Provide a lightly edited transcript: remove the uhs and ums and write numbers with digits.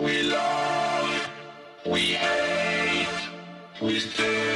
We love, we hate, we stay.